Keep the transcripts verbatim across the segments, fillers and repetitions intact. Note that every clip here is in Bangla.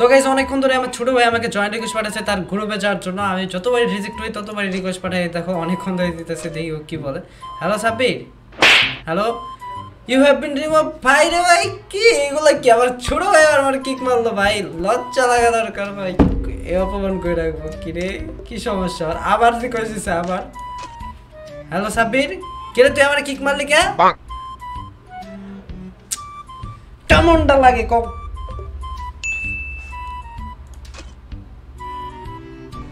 তো গাইস অনেকক্ষণ ধরে আমার ছোট ভাই আমাকে জয়েন্ট রিকোয়েস্ট পাঠাচ্ছে তার গ্রুপে যাওয়ার জন্য। আমি যতবার রিজেক্ট হই ততবার রিকোয়েস্ট পাঠাই, দেখো অনেকক্ষণ ধরে দিতেছে, দেখি ও কি বলে। Hello Sabbir, hello you have been remove. ভাই রে ভাই কি এগুলো, কি আমার ছোট ভাই আমার কিক মারলো ভাই, লজ্জা লাগা দরকার ভাই, এ অপমান করে রাখবো। কি রে কি সমস্যা, আবার রিকোয়েস্ট দিছে আবার। হ্যালো সাব্বির, কিরে তুই আমার কিক মারলি কে? কেমনটা লাগে ক।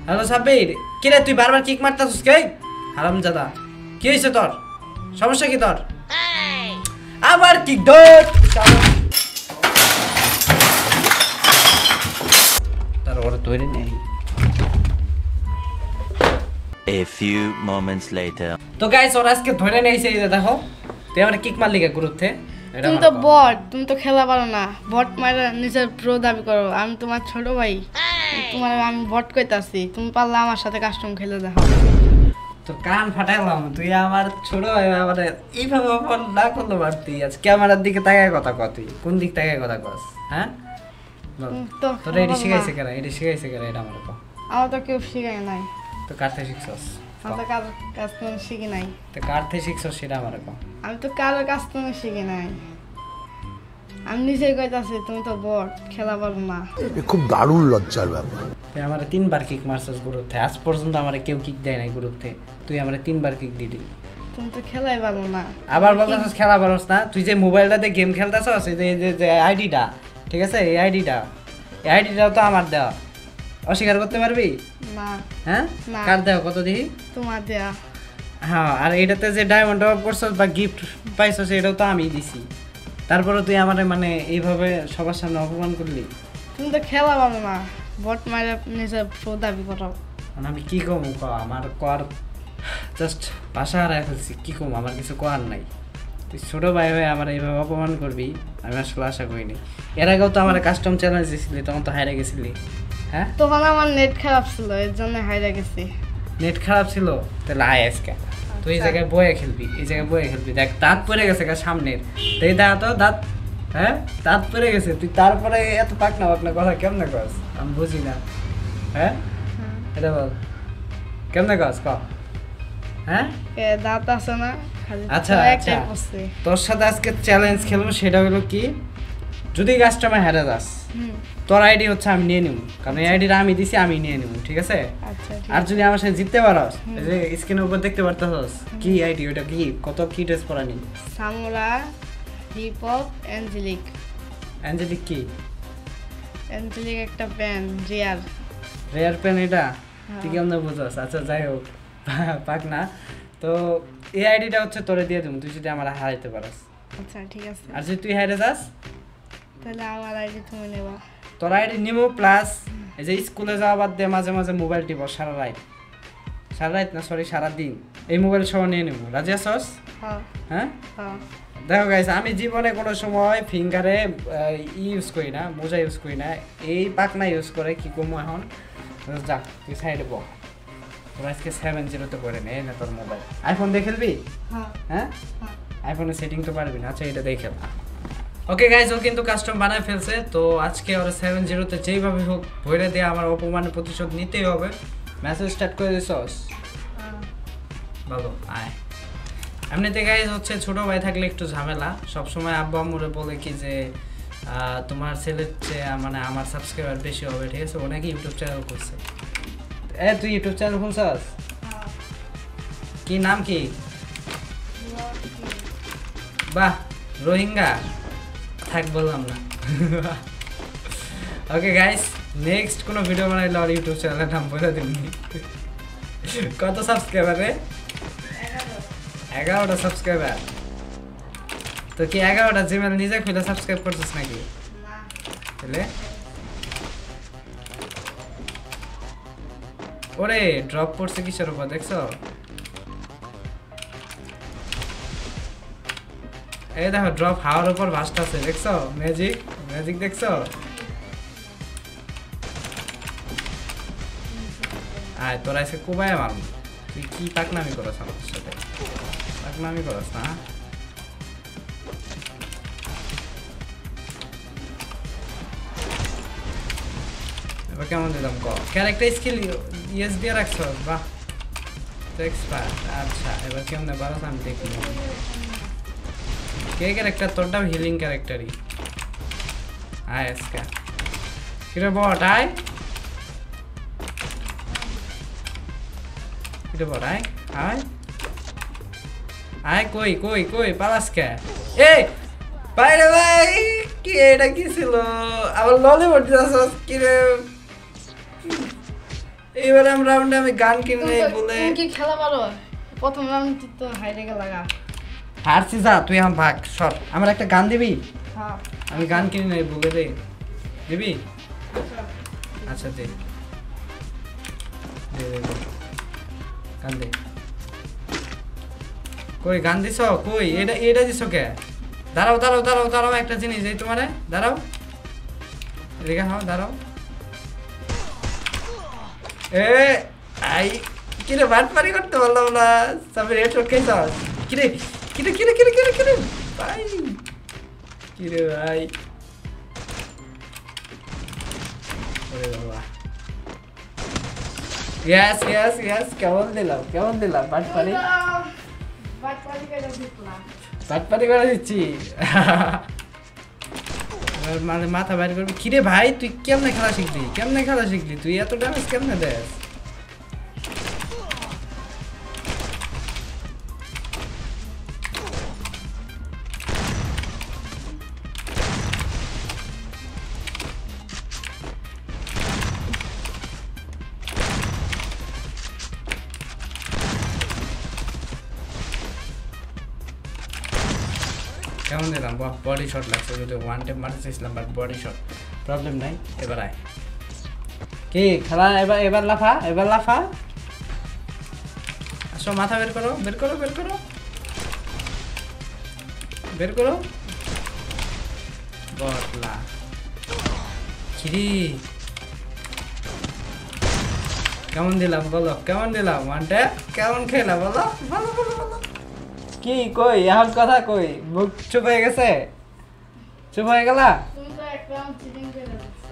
হ্যালো সাব্বির, কিরে তুই বারবার কিক মারতাছিস কে হারামজাদা? কি হইছে তোর, সমস্যা কি তোর? আবার কিক দট তার ওর ধরে নেই। A few moments later. তো গাইস ওর আজকে ধরে নেইছে, এই দেখো। তুই আমার কিক মারলি কে গ্রুপে? তুমি তো বট, তুমি তো খেলা পারো না। বট মারা নিজের প্রো দাবি করো। আমি তোমার ছোট ভাই, তোমার আমি বট কইতাছি, তুমি পারলে আমার সাথে কাস্টম খেলে দেখো। তো কান ফাটাইলাম, তুই আমার ছোট ভাই আমারে এইভাবে অপমান না করলে পারতি। আজ ক্যামেরার দিকে তাকায় কথা কয়, তুই কোন দিক তাকায় কথা কস? হ্যাঁ তোরা এটা শিখাইছে কেন, এটা শিখাইছে কেন এটা আমার? আমার তো কেউ শিখাই নাই। তো কারতে শিখছস? আমি তো কারো কাছ থেকে শিখি নাই। তো কারতে শিখছস সেটা আমার কো। আমি তো কারো কাছ থেকে শিখি নাই, আমি নিজেই কইতাছি তুমি তো বট খেলা পারো না। খুব দারুণ লজ্জার ব্যাপার। তুই আমারে তিনবার কিক মারছস গ্রুপে, আজ পর্যন্ত আমারে কেউ কিক দেয় নাই গ্রুপে, তুই আমারে তিনবার কিক দিলি। তুমি তো খেলাই পারো না। আবার বলছস খেলা পারোস না, তুই যে মোবাইলটাতে গেম খেলতাছস, এই যে আইডিটা ঠিক আছে, এই আইডিটা এই আইডিটাও তো আমার দেওয়া, অস্বীকার করতে পারবি না। হ্যাঁ কার দেওয়া কত দিই? তোমার দেওয়া। হ্যাঁ আর এটাতে যে ডায়মন্ড ড্রপ করছস বা গিফট পাইছস এটাও তো আমি দিছি, তারপরে তুই আমার মানে এইভাবে সবার সামনে অপমান করলি। তুমি তো খেলা পারো না, বট মারা নিজের প্রো দাবি করো। আমি কি কম ক, আমার কর জাস্ট ভাষা হারাই ফেলছি, কি কম আমার কিছু করার নাই। তুই ছোটো ভাই ভাই আমার এইভাবে অপমান করবি আমি আসলে আশা করিনি। এর আগেও তো আমার কাস্টম চ্যালেঞ্জ দিয়েছিলি, তখন তো হাইরা গেছিলি। হ্যাঁ তখন আমার নেট খারাপ ছিল, এর জন্য হাইরা গেছি। নেট খারাপ ছিল তাহলে আয় আজকে, তুই এই জায়গায় বয়ে খেলবি, এই জায়গায় বয়ে খেলবি। দেখ দাঁত পড়ে গেছে গা সামনের, তুই দাঁত দাঁত হ্যাঁ দাঁত পড়ে গেছে তুই, তারপরে এত পাকনা পাকনা কথা কেমনে কস আমি বুঝি না। হ্যাঁ এটা বল কেমনে কস ক। হ্যাঁ দাঁত আছে না। আচ্ছা আচ্ছা তোর সাথে আজকে চ্যালেঞ্জ খেলবো, সেটা হলো কি যদি কাস্টমার হেরে যাস তোর আইডি হচ্ছে আমি নিয়ে নিব, কারণ এই আইডিটা আমি দিছি আমি নিয়ে নিব ঠিক আছে। আর যদি আমার সাথে জিততে পারস, যে স্ক্রিনের উপর দেখতে পারতাছস কি আইডি ওটা, কি কত কি ড্রেস পরা নি, সামুরা হিপ হপ অ্যাঞ্জেলিক। অ্যাঞ্জেলিক কি? অ্যাঞ্জেলিক একটা ব্যান্ড, রিয়ার রিয়ার প্যান এটা ঠিক আমরা বুঝছস। আচ্ছা যাই হোক পাক না, তো এই আইডিটা হচ্ছে তোরে দিয়ে দেব তুই যদি আমার হারাইতে পারস। আচ্ছা ঠিক আছে। আর যদি তুই হেরে যাস তাহলে আমার আইডি তুমি নেবা, তোর আইডি নিমো। প্লাস এই যে স্কুলে যাওয়া বাদ দিয়ে মাঝে মাঝে মোবাইল টিপ সারা রাত, সারা রাত না সরি সারাদিন এই মোবাইল সহ নিয়ে নেবো, রাজি আছস? হ্যাঁ দেখো গাইস আমি জীবনে কোনো সময় ফিঙ্গারে ইউজ করি না, মোজা ইউজ করি না, এই পাকনা ইউজ করে কি কমো। এখন যা তুই সাইডে বল, তোর আজকে সেভেন জিরোতে করে নে না তোর মোবাইল। আইফোন দিয়ে খেলবি? হ্যাঁ আইফোনের সেটিং তো পারবি না। আচ্ছা এটা দিয়ে খেল। ওকে গাইজ ও কিন্তু কাস্টম বানায় ফেলছে, তো আজকে ওরা সেভেন জিরোতে যেইভাবে হোক ভরে দিয়ে আমার অপমানের প্রতিশোধ নিতেই হবে। মেসেজ স্টার্ট করে দিছস ভালো আয়। এমনিতে গাইজ হচ্ছে ছোটো ভাই থাকলে একটু ঝামেলা, সবসময় আব্বা আম্মুরে বলে কি যে তোমার ছেলের চেয়ে মানে আমার সাবস্ক্রাইবার বেশি হবে ঠিক আছে, অনেকে ইউটিউব চ্যানেল করছে। এ তুই ইউটিউব চ্যানেল খুলছস? কি নাম কি? বাহ রোহিঙ্গা থাক বললাম না। ওকে গাইস নেক্সট কোনো ভিডিও বানাইলে আর ইউটিউব চ্যানেলের নাম বলে দিবি। কত সাবস্ক্রাইবার রে? এগারোটা সাবস্ক্রাইবার। তো কি এগারোটা জিমেল নিজে খুলে সাবস্ক্রাইব করছিস নাকি? তাহলে ওরে ড্রপ করছে কিসের উপর দেখছো? এই দেখো ড্রপ হাওয়ার উপর ভাসতেছে দেখছো, ম্যাজিক ম্যাজিক দেখছো। আয় তোরা এসে কোবায় মারুন, তুই কি পাকনামি করস আমার সাথে, পাকনামি করস না। अब क्या मंदे तुमको कैरेक्टर स्किल यस दिया रख सो बा तो एक्सपर्ट अच्छा अब क्या हमने बारह साल देखी क्या कैरेक्टर तोड़ा हीलिंग कैरेक्टर ही आय इसका किधर बॉट आय किधर बॉट आय आय आय कोई कोई कोई पालस क्या ए पायरे भाई क्या डकी सिलो अब लॉली बोट जासो किधर এবারে আমরা রাউন্ডে আমি গান কিনে বলে কি খেলা ভালো প্রথম রাউন্ড তো হাইরে লাগা হারছি যা তুই আম ভাগ সর আমার একটা গান দিবি হ্যাঁ আমি গান কিনে নাই বলে দে দিবি আচ্ছা দে দে দে গান দে কই গান দিছো কই এটা এটা দিছো কে দাঁড়াও দাঁড়াও দাঁড়াও দাঁড়াও একটা জিনিস এই তোমারে দাঁড়াও এদিকে হ্যাঁ দাঁড়াও ए आई किरे बात मारी करते वाला वाला सब रेट ओके था किरे किरे किरे किरे किरे किरे भाई किरे भाई अरे वाला यस यस यस क्या बोल दिला क्या बोल दिला बात मारी बात मारी का जब दिला बात मारी का दिच्छी मारे माथा बारी कर किरे भाई तू क्या हमने खेला सीख ली क्या हमने खेला सीख ली तू या तो डैमेज क्या हमने दे बॉडी शॉट लगता है तो वन टाइम मार से इसलिए बट बॉडी शॉट प्रॉब्लम नहीं एबार आए कि खड़ा एबार एबार लाफा एबार लाफा अच्छा माथा बेर करो बेर करो बेर करो बेर करो बहुत ला चिड़ी कौन दिला बोलो कौन दिला वन टाइम कौन खेला बोलो बोलो बोलो बोलो কি কই এখন কথা কই মুখ চুপ হয়ে গেছে চুপ হয়ে গেল তুমি তো একরাম চিটিং করে দিচ্ছ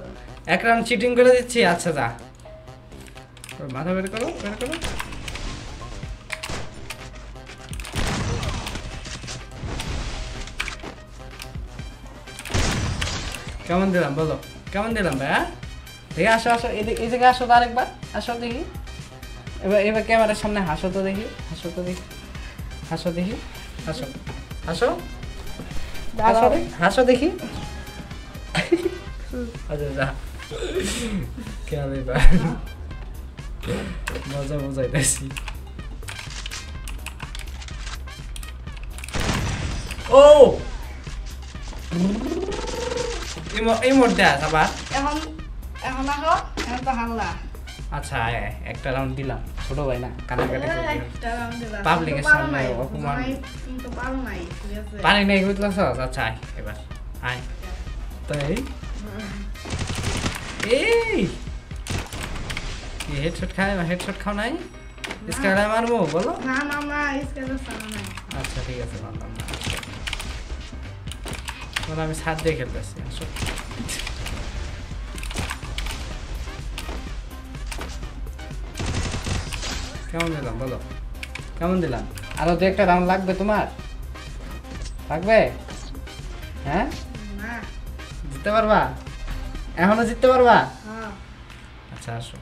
একরাম চিটিং করে দিচ্ছি আচ্ছা যা মাথা বের করো বের করো কেমন দিলাম বলো কেমন দিলাম ভাই দেখি আসো আসো এই জায়গায় আসো আরেকবার আসো দেখি এবার এবার ক্যামেরার সামনে হাসো তো দেখি হাসো তো দেখি হাসো দেখি হাসো হাসো হাসো হাসো দেখি আচ্ছা যা কেমন ভাই মজা মজা দিছি ও ইমো ইমো দা বাবা এখন এখন আছো এখন তো হাল্লা আচ্ছা একটা রাউন্ড দিলাম ছোট ভাই না কানে কানে একটা রাউন্ড দিলাম পাবলিকের সামনে অপমান কিন্তু পারো নাই পারে নাই বুঝলাছ আচ্ছা এবার আই তাই এই কি হেডশট খায় না হেডশট খাও নাই ইসকারে মারবো বলো না না না ইসকারে সামনে নাই আচ্ছা ঠিক আছে মানলাম না বল আমি সাথ দিয়ে খেলতেছি আসো কেমন দিলাম বলো কেমন দিলাম আরো তো একটা রাউন্ড লাগবে তোমার লাগবে হ্যাঁ না জিততে পারবা এখনো জিততে পারবা হ্যাঁ আচ্ছা আসো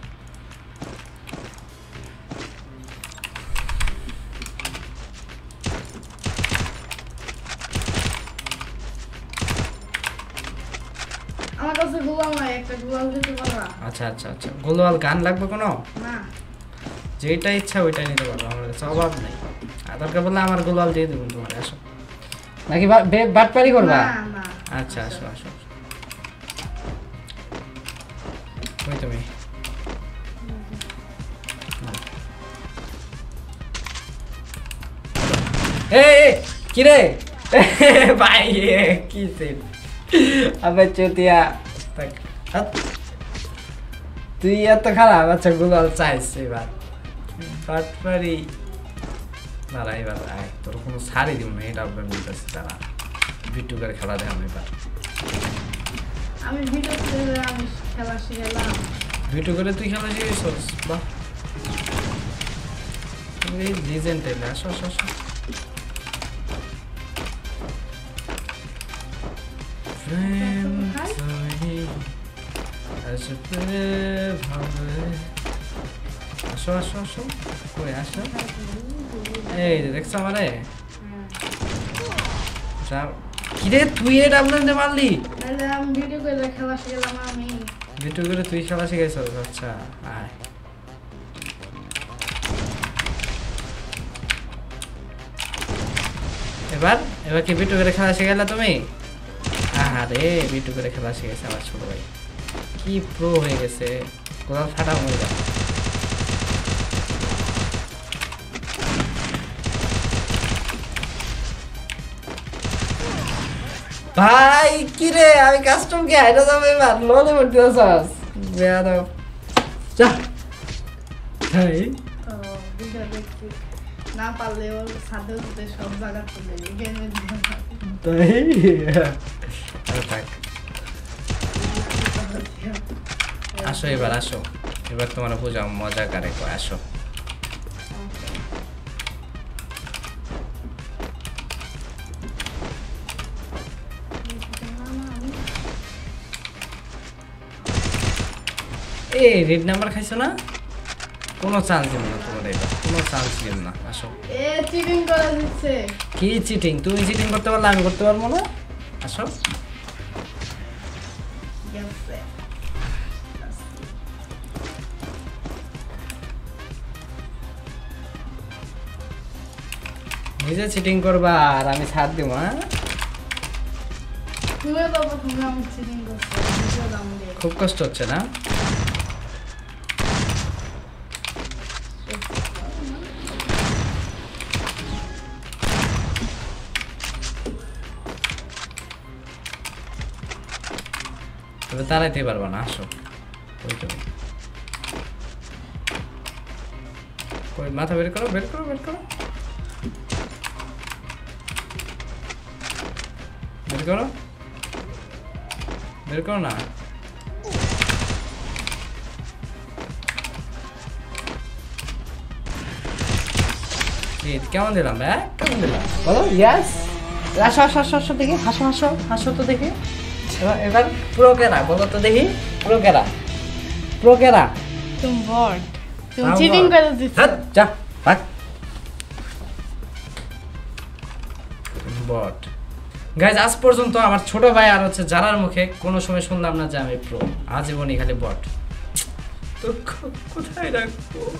আমার কাছে গোলাল নাই একটা গোলাল দিতে পারবা আচ্ছা আচ্ছা আচ্ছা গোলাল গান লাগবে কোনো না যেটা ইচ্ছা ওইটা নিতে পারো আমার সবাব নাই আদারকে বললে আমার গোলাল দিয়ে দেব তোমার আসো নাকি বাটপারি করবা না না আচ্ছা আসো আসো কই তুমি এই কি রে ভাই কি সেট আবে চতিয়া তাক তুই এত খারাপ আচ্ছা গোলাল চাইছিস ভাই পাটপারি নারাই বাবা তোর কোন সারি দিও না এটা আপনার বলতেছি তারা ভিডিও করে খেলা দেয় আমি পার আমি ভিডিও করে আমি খেলা শিখলাম ভিডিও করে তুই খেলা জিনিস বাহ এই লিজেন্ড এর আসো আসো আসো আসো আসো আসো কই আসো এই দেখছ আমারে যা কি রে তুই এটা বলতে পারলি না আমি ভিডিও করে খেলা শিখলাম আমি ভিডিও করে তুই খেলা শিখাইছস আচ্ছা আয় এবার এবার কি ভিডিও করে খেলা শিখাইলা তুমি আরে ভিডিও করে খেলা শিখাইছ আমার ছোট ভাই কি প্রো হয়ে গেছে কোলা ফাটা হয়ে গেল ভাই কি রে আমি কাস্টম কে আইডা যাব এবার লোনে মত দিছস বেয়া দাও যা ভাই ও ভিডিও দেখি না পারলে ও সাদে উঠে সব জায়গা চলে গেমে তাই আর থাক আসো এবার আসো এবার তোমরা বুঝাও মজা করে কো আসো Hey, red number khaisho na? Kono chance debo na tomare eta. Kono chance debo na. Asho. E cheating kora dicche. Ki cheating? Tumi cheating korte parle ami korte parbo na. Asho. Niye cheating korba ar ami sath debo ha? Tumi baba tumi ami cheating korcho. Khub koshto hocche na? তারাইতে পারবা না আসো কই তুমি কই মাথা বের করো বের করো বের করো বের করো বের করো না ঠিক কেমন দিলাম ভাই কেমন দিলাম বলো ইয়েস আসো আসো আসো দেখি হাসো হাসো হাসো তো দেখি এবার প্রো কেরা বলো তো দেখি প্রো কেরা প্রো কেরা তুমি বট তুমি চিটিং করে দিছ যা ভাগ বট গাইস আজ পর্যন্ত আমার ছোট ভাই আর হচ্ছে জারার মুখে কোনো সময় শুনলাম না যে আমি প্রো আজীবনই খালি বট তো কোথায় রাখবো